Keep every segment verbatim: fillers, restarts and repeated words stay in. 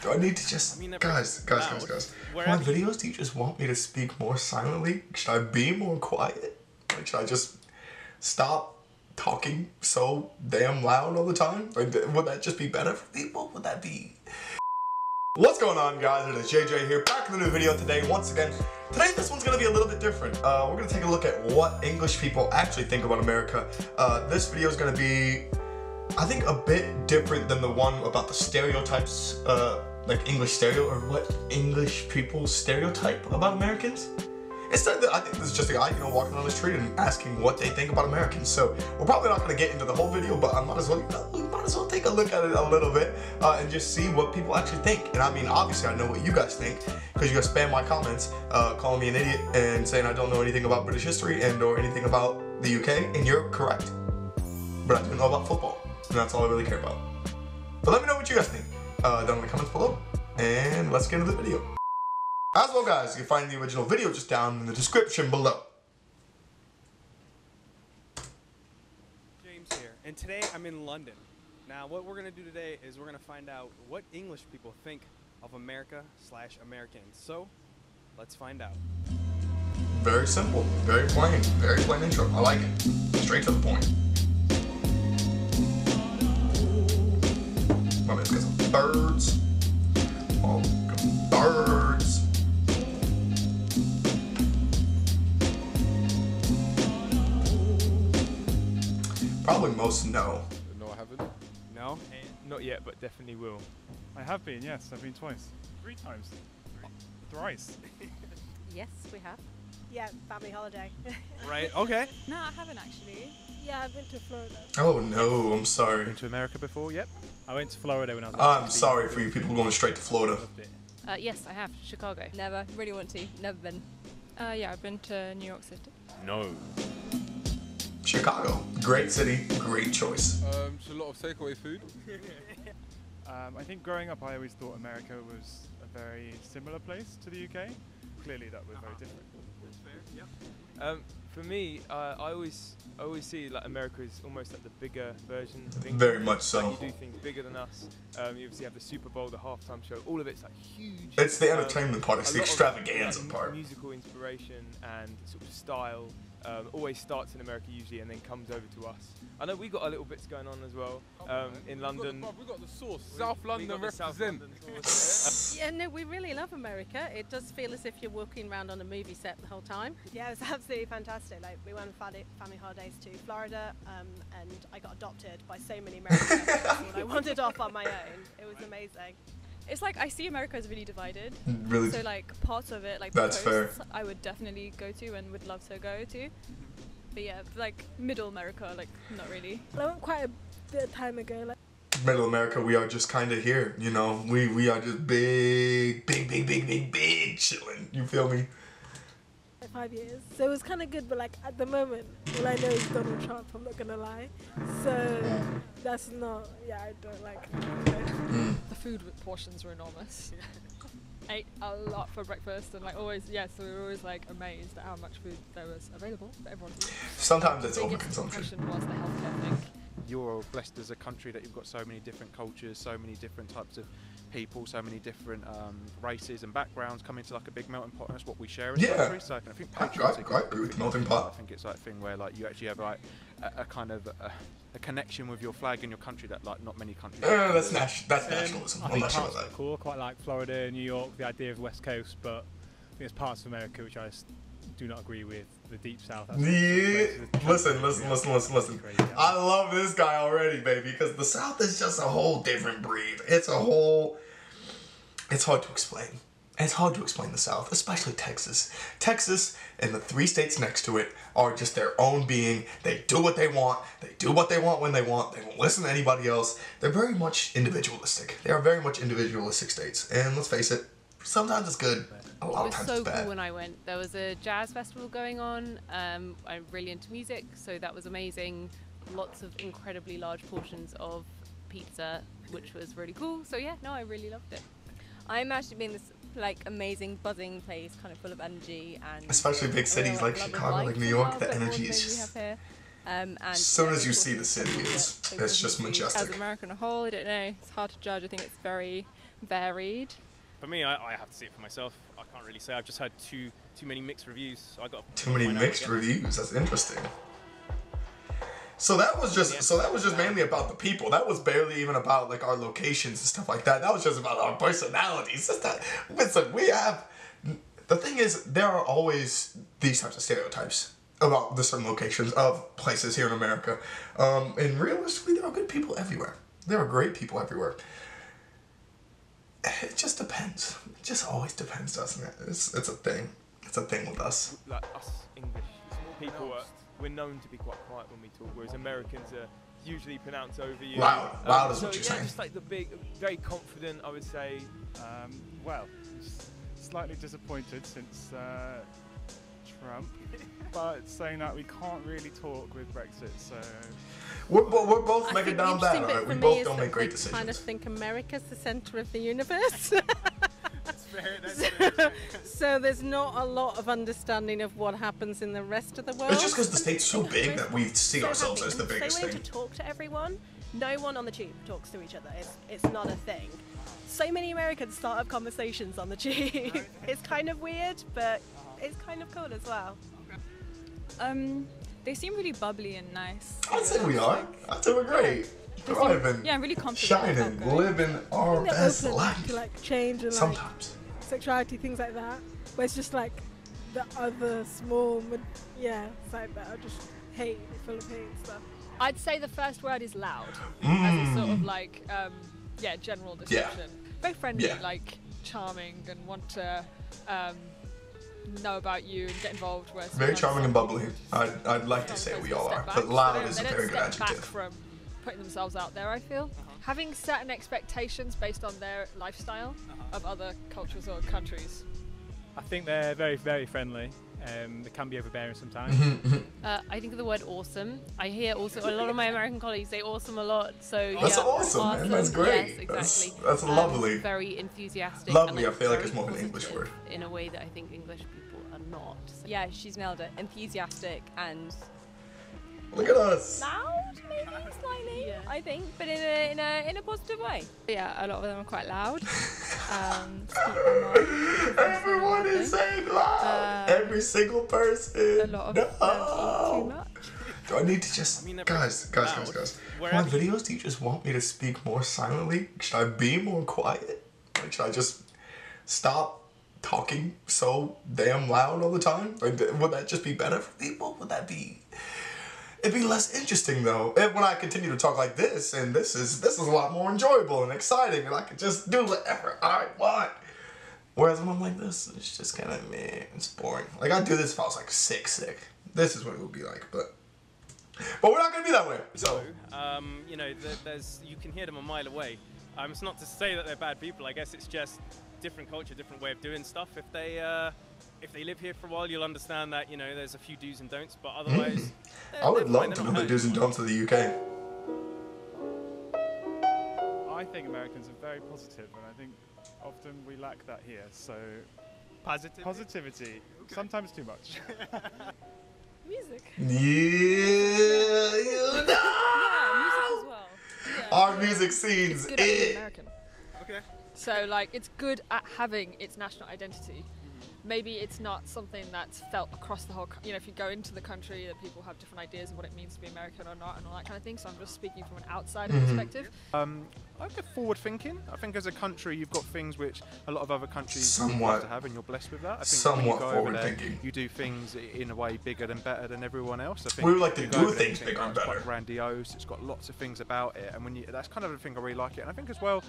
Do I need to just... Guys, guys, guys, guys. My videos, do you just want me to speak more silently? Should I be more quiet? Like, should I just stop talking so damn loud all the time? Like, would that just be better for people? Would that be... What's going on, guys? It is J J here, back with a new video today once again. Today, this one's gonna be a little bit different. Uh, we're gonna take a look at what English people actually think about America. Uh, this video is gonna be, I think, a bit different than the one about the stereotypes, uh, like English stereo, or what English people stereotype about Americans. Instead, I think this is just a guy, you know, walking down the street and asking what they think about Americans. So we're probably not gonna get into the whole video, but I might as well, we might as well take a look at it a little bit uh, and just see what people actually think. And I mean, obviously, I know what you guys think because you guys spam my comments, uh, calling me an idiot and saying I don't know anything about British history and or anything about the U K. And you're correct, but I do know about football, and that's all I really care about. But let me know what you guys think uh, down in the comments below, and let's get into the video. As well, guys, you can find the original video just down in the description below. James here, and today I'm in London. Now, what we're going to do today is we're going to find out what English people think of America slash Americans. So, let's find out. Very simple, very plain, very plain intro. I like it. Straight to the point. My man's got some birds. Oh, birds. Probably most know. No, I haven't. No? Uh, not yet, but definitely will. I have been, yes. I've been twice. Three times. Three. Thrice. Yes, we have. Yeah, family holiday. Right, okay. No, I haven't actually. Yeah, I've been to Florida. Oh no, I'm sorry. Been to America before? Yep. I went to Florida when I was I'm eighteen. Sorry for you people going straight to Florida. Uh, yes, I have. Chicago. Never. Really want to. Never been. Uh, yeah, I've been to New York City. No. Chicago, great city, great choice. Um, just a lot of takeaway food. um, I think growing up I always thought America was a very similar place to the U K. Clearly that was uh-huh. very different. That's fair, yeah. Um, for me, uh, I always I always see like America is almost like the bigger version of England. Very much so. Like, you do things bigger than us. Um, you obviously have the Super Bowl, the halftime show, all of it's like huge. It's the um, entertainment part, it's the extravaganza of, part. Musical inspiration and sort of style. Um, always starts in America usually and then comes over to us. I know we got our little bits going on as well um, in London. We got the sauce. South London represent. Yeah, no, we really love America. It does feel as if you're walking around on a movie set the whole time. Yeah, it was absolutely fantastic. Like we went on family holidays to Florida, um, and I got adopted by so many Americans. I wandered off on my own. It was amazing. It's like I see America as really divided. Really? So like parts of it, like the that's coast, fair. I would definitely go to and would love to go to. But yeah, like middle America, like not really. I went quite a bit of time ago. Like middle America, we are just kind of here, you know. We we are just big, big, big, big, big, big chilling. You feel me? Five years, so it was kind of good, but like at the moment, all I know is Donald Trump. I'm not gonna lie, so that's not. Yeah, I don't like it. The food portions were enormous. I ate a lot for breakfast, and like always, yeah. So we were always like amazed at how much food there was available for everyone. Sometimes it's overconsumption. Was the healthcare thing. You're blessed as a country that you've got so many different cultures, so many different types of people, so many different um, races and backgrounds coming to like a big melting pot, and that's what we share in yeah. the country. So I think patriotic, I, I, I agree with melting pot. I think it's like a thing where like you actually have like a, a kind of a, a connection with your flag and your country that like not many countries. No, no, no that's, nas that's um, nationalism. I think I'm sure that. Cool. I quite like Florida, New York, the idea of West Coast, but I think there's parts of America which I just do not agree with. The deep south. Yeah. Listen, listen, listen, listen, listen. I love this guy already, baby, because the South is just a whole different breed. It's a whole... It's hard to explain. It's hard to explain the South, especially Texas. Texas and the three states next to it are just their own being. They do what they want. They do what they want when they want. They won't listen to anybody else. They're very much individualistic. They are very much individualistic states. And let's face it, sometimes it's good. A lot of times it's bad. It was so cool when I went. There was a jazz festival going on. Um, I'm really into music, so that was amazing. Lots of incredibly large portions of pizza, which was really cool. So yeah, no, I really loved it. I imagined being this like amazing, buzzing place, kind of full of energy, and especially big cities like Chicago, like New York. The energy is just. Um, and as soon as you see the city, it's it's just majestic. As America on a whole, I don't know. It's hard to judge. I think it's very varied. For me, I, I have to see it for myself. I can't really say. I've just had too too many mixed reviews. So I got too many mixed reviews. That's interesting. So that was just so that was just mainly about the people. That was barely even about like our locations and stuff like that. That was just about our personalities. That's not, listen, we have the thing is there are always these types of stereotypes about the certain locations of places here in America. Um, and realistically, there are good people everywhere. There are great people everywhere. It just depends. It just always depends, doesn't it? It's it's a thing. It's a thing with us. Like us English people are. We're known to be quite quiet when we talk, whereas Americans are usually pronounced over you. Loud, um, loud is so, what you're yeah, saying. Just like the big, very confident, I would say. Um, well, I'm just slightly disappointed since uh, Trump, but saying that we can't really talk with Brexit, so. We're, we're both making down bad, right? We both don't make great decisions. I kind of think America's the center of the universe. So, so there's not a lot of understanding of what happens in the rest of the world. It's just because the state's so big that we see so ourselves happy. as the biggest thing. It's so weird to talk to everyone. No one on the tube talks to each other. It's, it's not a thing. So many Americans start up conversations on the tube. It's kind of weird, but it's kind of cool as well. Um, they seem really bubbly and nice. I'd say we are. I'd say we're great. Thriving, yeah, I'm really confident. Shining, living our best life. To, like, change and, sometimes. Like, sexuality, things like that. Where it's just like the other small, yeah, it's like that. I just hate, full of hate and stuff. I'd say the first word is loud. Mm. As a sort of like, um, yeah, general description. Yeah. Very friendly, yeah. Like charming, and want to um, know about you and get involved. Where very charming and bubbly. I'd, I'd like yeah, to say we all are, back. But loud is a very good adjective. Putting themselves out there, I feel. Uh-huh. Having certain expectations based on their lifestyle uh-huh. of other cultures or countries. I think they're very, very friendly. Um, they can be overbearing sometimes. uh, I think of the word awesome. I hear also a lot of my American colleagues say awesome a lot. So That's yeah, awesome, awesome, man. That's great. Yes, exactly. That's, that's um, lovely. Very enthusiastic. Lovely, and, like, I feel like it's more of an English word. In a way that I think English people are not. So. Yeah, she's nailed it. Enthusiastic and... Look at us. Loud, maybe slightly, yeah. I think, but in a in a in a positive way. Yeah, a lot of them are quite loud. um, Everyone is saying loud. Um, Every single person. A lot of no. them eat too much. Do I need to just I mean, guys, guys, guys, guys? My videos, do you just want me to speak more silently? Should I be more quiet? Like, should I just stop talking so damn loud all the time? Like, would that just be better for people? Would that be? It'd be less interesting though, if when I continue to talk like this, and this is this is a lot more enjoyable and exciting, and I can just do whatever I want. Whereas when I'm like this, it's just kind of meh, it's boring. Like, I'd do this if I was like sick, sick. This is what it would be like, but but we're not gonna be that way. So, so um, you know, the, there's you can hear them a mile away. Um, it's not to say that they're bad people. I guess it's just different culture, different way of doing stuff. If they. Uh, If they live here for a while, you'll understand that, you know, there's a few do's and don'ts, but otherwise... Mm. I would love to know the do's and don'ts of the U K. I think Americans are very positive, and I think often we lack that here, so... Positivity? Positivity. Okay. Sometimes too much. Music. Yeah, you know. Yeah, music as well. Yeah. Our music scene's it. It's American. Okay. So, like, it's good at having its national identity. Maybe it's not something that's felt across the whole, you know, if you go into the country that people have different ideas of what it means to be American or not and all that kind of thing, so I'm just speaking from an outsider mm-hmm. perspective. Um, I think forward thinking. I think as a country you've got things which a lot of other countries somewhat, have to have and you're blessed with that. I think somewhat forward there, thinking. You do things in a way bigger and better than everyone else. I think we like to do things bigger and better. It's quite grandiose, it's got lots of things about it, and when you, that's kind of the thing I really like it. And I think as well,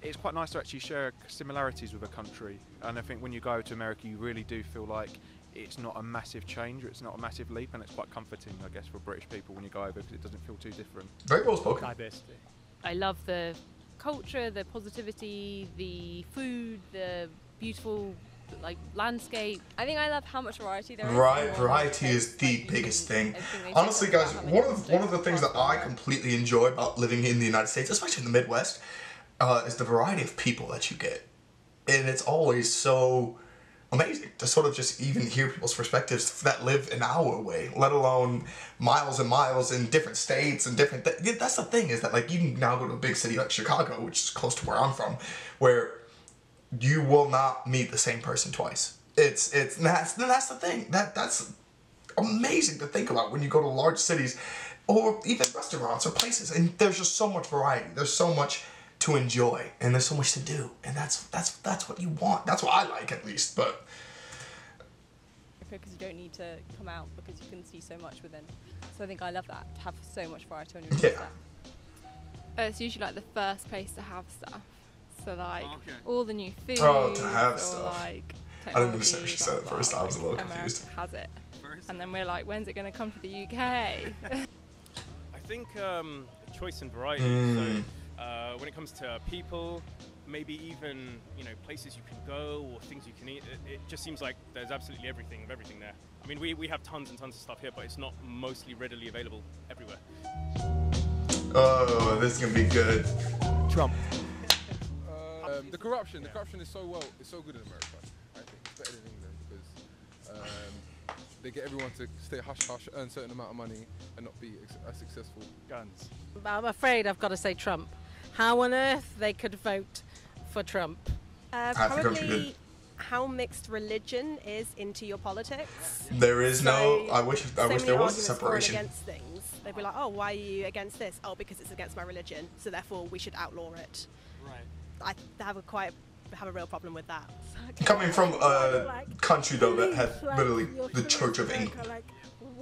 it's quite nice to actually share similarities with a country, and I think when you go to America you really do feel like it's not a massive change, or it's not a massive leap, and it's quite comforting, I guess, for British people when you go over, because it doesn't feel too different. Very well spoken. Diversity. I love the culture, the positivity, the food, the beautiful like landscape. I think I love how much variety there is. Right, variety is the biggest thing. Honestly, guys, one of one of the things that I completely enjoy about living in the United States, especially in the Midwest, Uh, it's the variety of people that you get, and it's always so amazing to sort of just even hear people's perspectives that live an hour away, let alone miles and miles in different states and different th that's the thing, is that like you can now go to a big city like Chicago, which is close to where I'm from, where you will not meet the same person twice. It's it's that's that's the thing that that's amazing to think about when you go to large cities or even restaurants or places, and there's just so much variety, there's so much to enjoy, and there's so much to do, and that's that's that's what you want. That's what I like, at least. But because you don't need to come out, because you can see so much within. So I think I love that, to have so much variety on your doorstep. Yeah. Uh, it's usually like the first place to have stuff. So like oh, okay. all the new food. Oh, to have stuff. Like, I didn't understand what she said at first. I was a little America confused. Has it, and then we're like, when's it going to come to the U K? I think um, choice and variety. Mm. So Uh, when it comes to people, maybe even, you know, places you can go or things you can eat, it, it just seems like there's absolutely everything of everything there. I mean, we, we have tons and tons of stuff here, but it's not mostly readily available everywhere. Oh, this is going to be good. Trump. uh, um, the corruption, the corruption is so well, it's so good in America. I think it's better than England because um, they get everyone to stay hush-hush, earn a certain amount of money and not be as successful. Guns. I'm afraid I've got to say Trump. How on earth they could vote for Trump? Uh, probably how mixed religion is into your politics. There is so, no. I wish. I so wish there was a separation. Against things, they'd be like, "Oh, why are you against this? Oh, because it's against my religion, so therefore we should outlaw it." Right. I have a quite have a real problem with that. Okay. Coming from a like, country though that had like literally the Church of England. Like,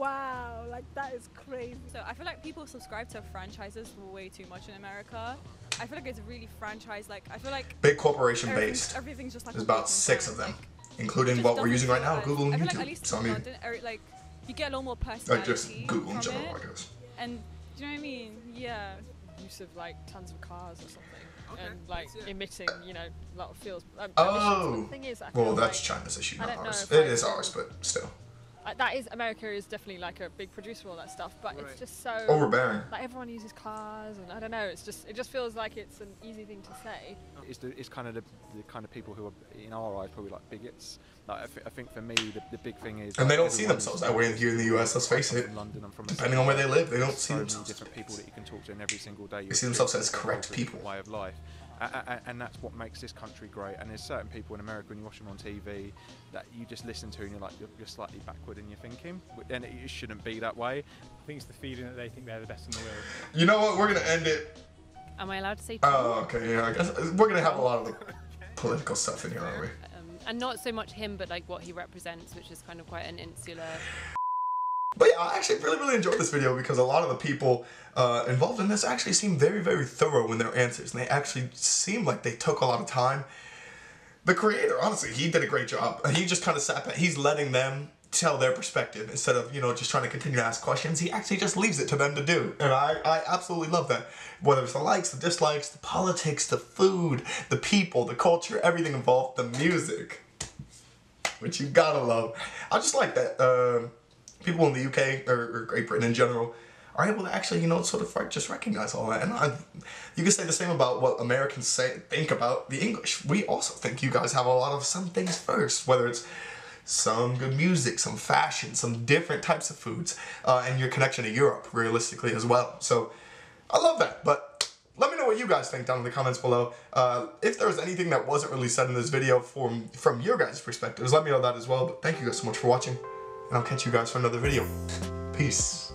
wow, like that is crazy. So I feel like people subscribe to franchises way too much in America. I feel like it's really franchise like. I feel like big corporation based. Everything's just like. There's about six of them, like, including what we're using right now, Google and I feel YouTube. Like at least so I mean, London, or, like you get a lot more personality. Like just Google in general, I guess. And do you know what I mean? Yeah. Use of like tons of cars or something, okay. and like yeah. emitting, you know, a lot of fuels. Um, oh. The thing is, I well, that's like, China's issue, not ours. It is ours, but still. Uh, that is, America is definitely like a big producer of all that stuff, but right. it's just so overbearing. Like everyone uses cars, and I don't know. It's just it just feels like it's an easy thing to say. It's the, it's kind of the, the kind of people who are in our eyes probably like bigots. Like I, th I think for me the, the big thing is. And like, they don't see themselves that way here in the U S. Let's face it. London, I'm from depending on where they live, they don't see so themselves. Different people that you can talk to in every single day. They see themselves as correct people. Way of life. And that's what makes this country great. And there's certain people in America when you watch them on T V that you just listen to and you're like you're slightly backward in your thinking, and it shouldn't be that way. I think it's the feeling that they think they're the best in the world. You know what? We're gonna end it. Am I allowed to say? Oh, okay. Yeah, I guess we're gonna have a lot of like, political stuff in here, aren't we? Um, and not so much him, but like what he represents, which is kind of quite an insular. But yeah, I actually really, really enjoyed this video because a lot of the people uh, involved in this actually seem very, very thorough in their answers. And they actually seem like they took a lot of time. The creator, honestly, he did a great job. He just kind of sat back. He's letting them tell their perspective instead of, you know, just trying to continue to ask questions. He actually just leaves it to them to do. And I, I absolutely love that. Whether it's the likes, the dislikes, the politics, the food, the people, the culture, everything involved, the music. Which you gotta love. I just like that. Uh, People in the U K, or Great Britain in general, are able to actually, you know, sort of just recognize all that. And I, you can say the same about what Americans say, think about the English. We also think you guys have a lot of some things first, whether it's some good music, some fashion, some different types of foods, uh, and your connection to Europe, realistically, as well. So, I love that. But let me know what you guys think down in the comments below. Uh, if there was anything that wasn't really said in this video from, from your guys' perspectives, let me know that as well. But thank you guys so much for watching. And I'll catch you guys for another video. Peace.